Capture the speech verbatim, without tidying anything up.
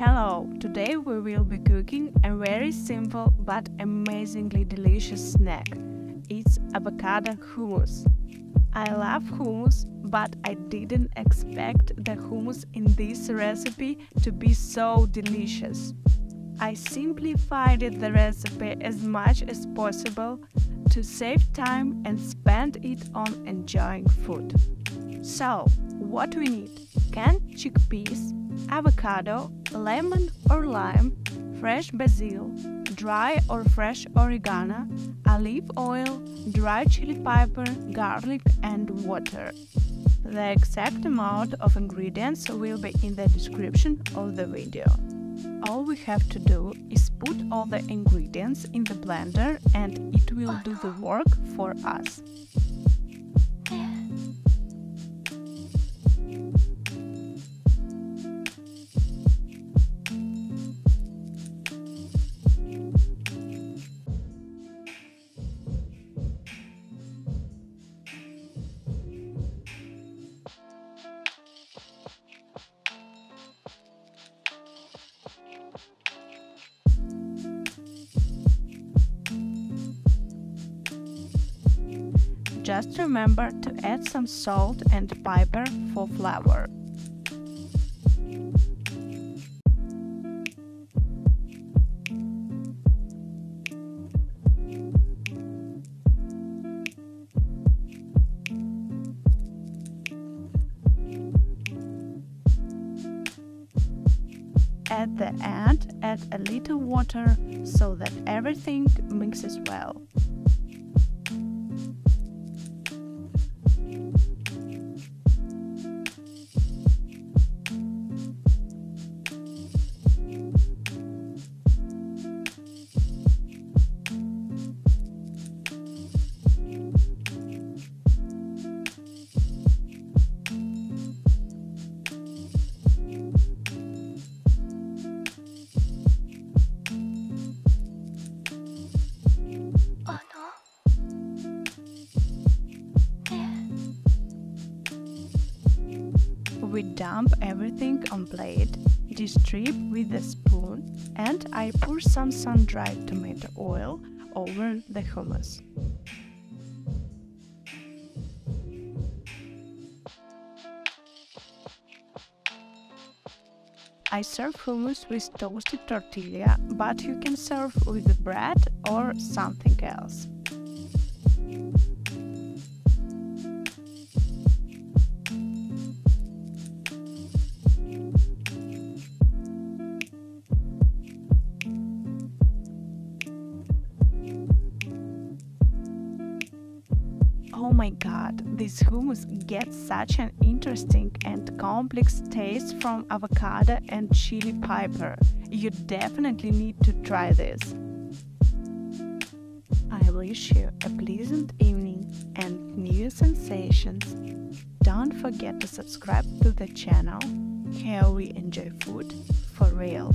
Hello! Today we will be cooking a very simple but amazingly delicious snack. It's avocado hummus. I love hummus, but I didn't expect the hummus in this recipe to be so delicious. I simplified the recipe as much as possible to save time and spend it on enjoying food. So, what we need? Canned chickpeas, avocado, lemon or lime, fresh basil, dry or fresh oregano, olive oil, dry chili pepper, garlic and water. The exact amount of ingredients will be in the description of the video. All we have to do is put all the ingredients in the blender and it will do the work for us. Just remember to add some salt and pepper for flavor. At the end, add a little water so that everything mixes well. We dump everything on plate, distrib with a spoon, and I pour some sun-dried tomato oil over the hummus. I serve hummus with toasted tortilla, but you can serve with bread or something else. Oh my god, this hummus gets such an interesting and complex taste from avocado and chili pepper. You definitely need to try this. I wish you a pleasant evening and new sensations. Don't forget to subscribe to the channel. Here we enjoy food for real.